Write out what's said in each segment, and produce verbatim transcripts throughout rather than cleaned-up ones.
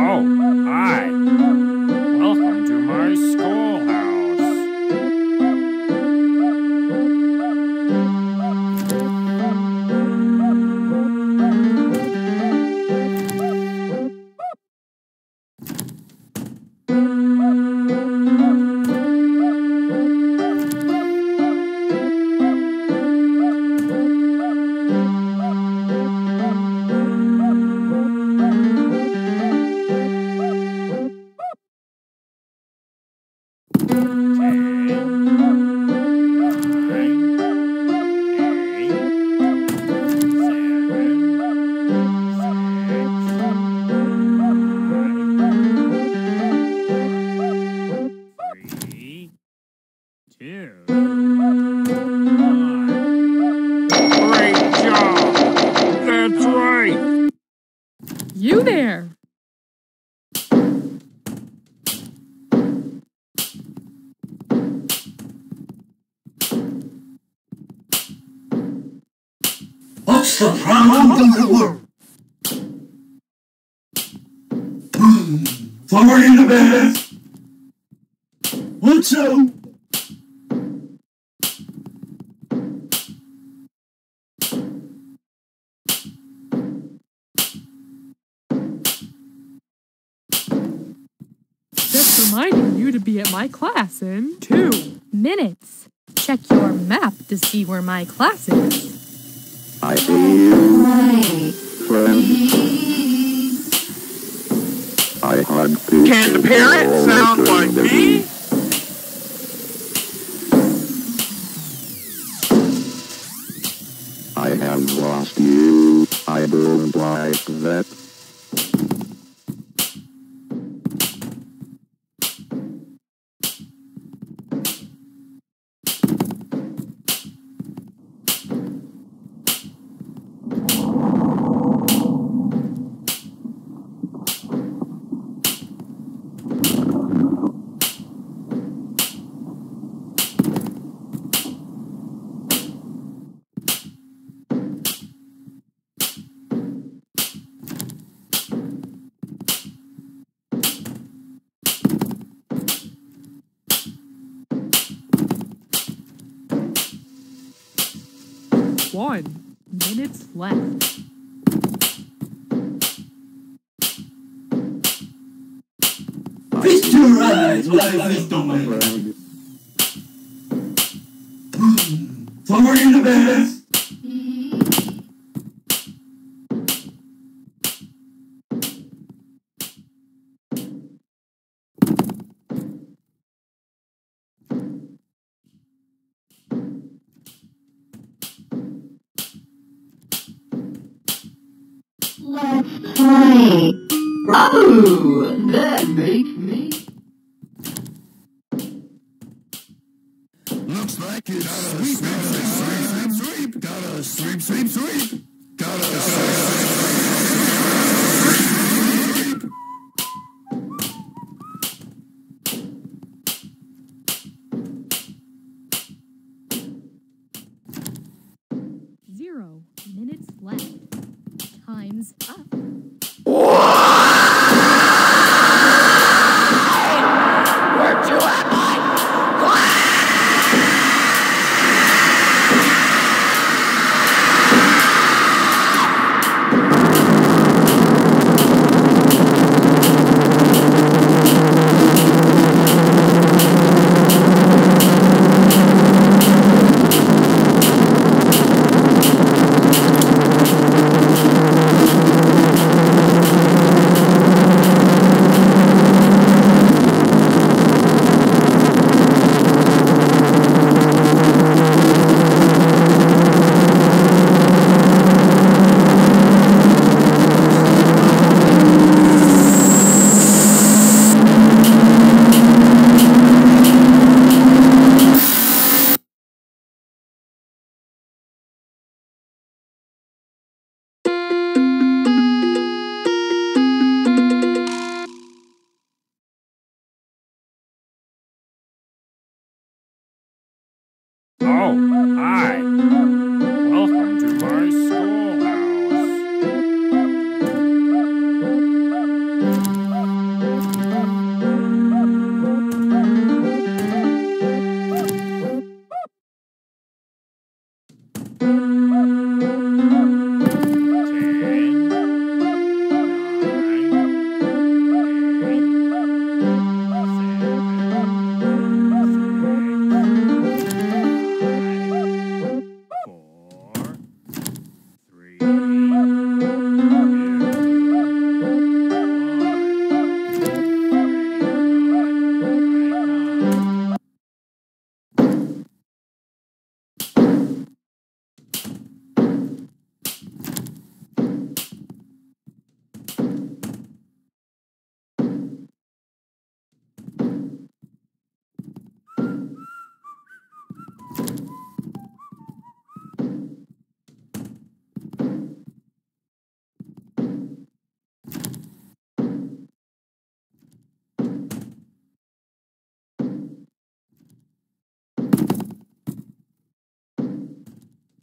Oh, hi. Welcome to my You there! What's the problem in the world? Somewhere in the bed! What's up? Reminding you to be at my class in two minutes. Check your map to see where my class is. I see you, friend. I hug people. Can parents sound like me? I have lost you. I don't like that. One minutes left. Feast your eyes, life is the way. Forward in the bed. Oh, that makes me. Looks like it's sweep, sweep, sweep, sweep. Gotta sweep, sweep, sweep. Gotta sweep, sweep. Zero minutes left. Time's up. Thank you.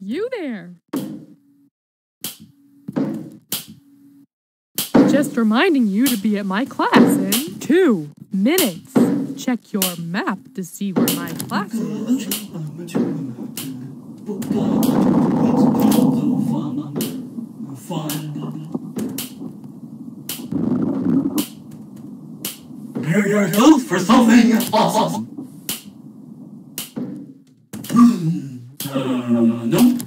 You there! Just reminding you to be at my class in two minutes. Check your map to see where my class is. Prepare yourself for something awesome! No.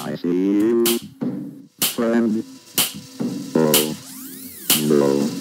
I see you, friend. Oh, blow.